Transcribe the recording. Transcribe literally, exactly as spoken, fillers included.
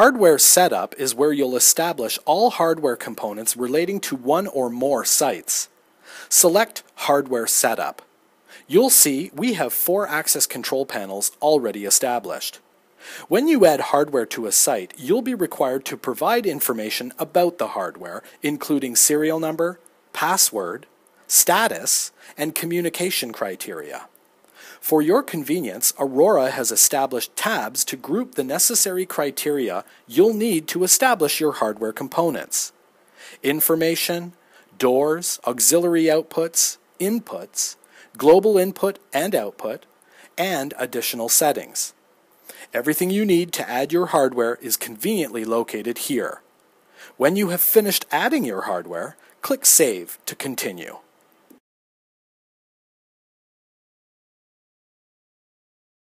Hardware setup is where you'll establish all hardware components relating to one or more sites. Select Hardware Setup. You'll see we have four access control panels already established. When you add hardware to a site, you'll be required to provide information about the hardware, including serial number, password, status, and communication criteria. For your convenience, Aurora has established tabs to group the necessary criteria you'll need to establish your hardware components: information, doors, auxiliary outputs, inputs, global input and output, and additional settings. Everything you need to add your hardware is conveniently located here. When you have finished adding your hardware, click Save to continue.